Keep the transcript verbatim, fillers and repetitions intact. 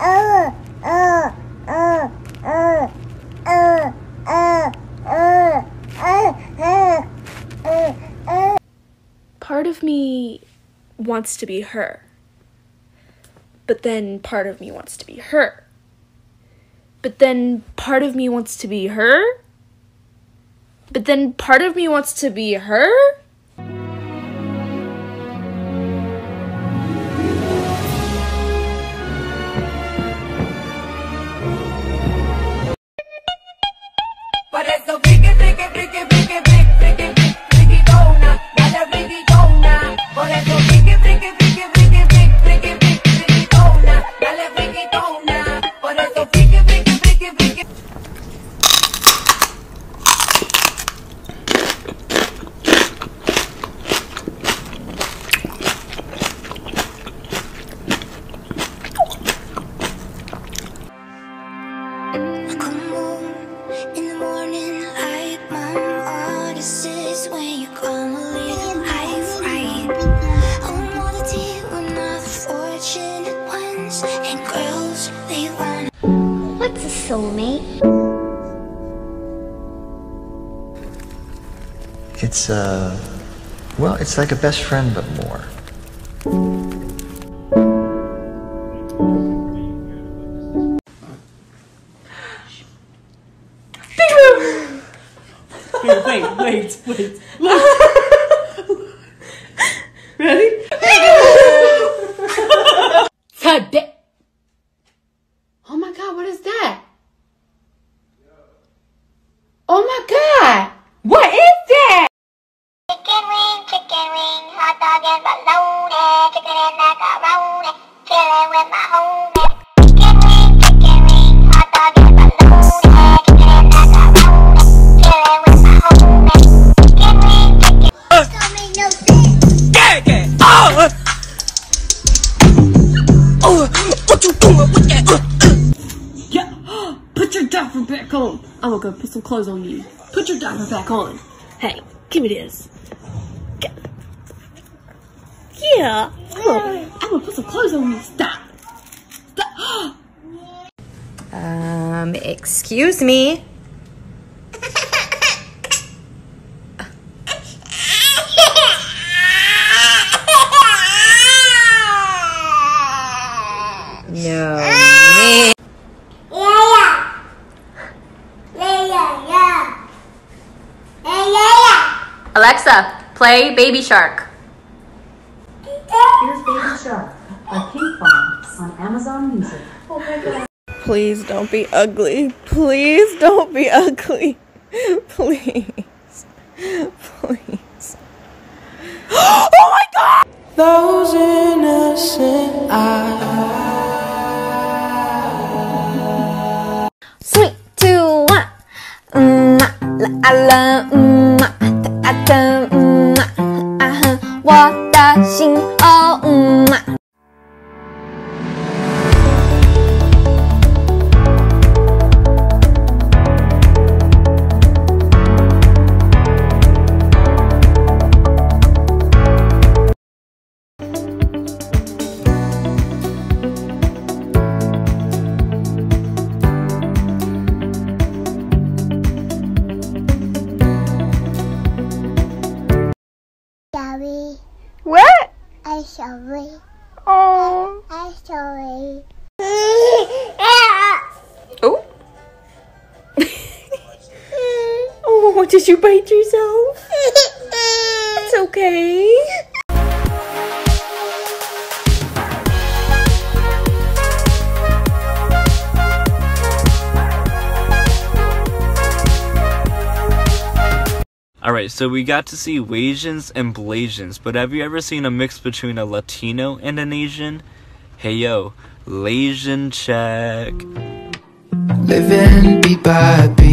oh, oh, oh, oh, oh, oh, oh, oh, oh, oh. Part of me wants to be her, but then part of me wants to be her, but then part of me wants to be her, but then part of me wants to be her. What's a soulmate? It's uh well, it's like a best friend but more. Wait, wait, wait, wait. Look. Ready? Today. Oh my God, what is that? Oh my God, what is that? Chicken wing, chicken wing, hot dog and bologna, chicken and macaroni, chilling with my homie. Chicken wing, chicken wing, hot dog and bologna, chicken and macaroni, chilling with my homie. Chicken wing, chicken wing, uh, don't make no sense. Dang it! Oh! Oh, what you doing with that? Uh. Put your diaper back on. I'm gonna go put some clothes on you. Put your diaper back on. Hey, give me this. Yeah. Come on. I'm gonna put some clothes on you. Stop. Stop. Um, excuse me. No. Alexa, play Baby Shark. Here's Baby Shark, a pink bomb on Amazon Music. Oh my God. Please don't be ugly. Please don't be ugly. Please. Please. Oh my God! Those innocent eyes. Sweet to one. Mm, I love. Mm, 我的心哦嗯啊 What? I'm sorry. Oh. I'm sorry. Oh. Oh, did you bite yourself? It's okay. Alright, so we got to see Wasians and Blasians, but have you ever seen a mix between a Latino and an Asian? Hey yo, Lasian check. Living beat by beat.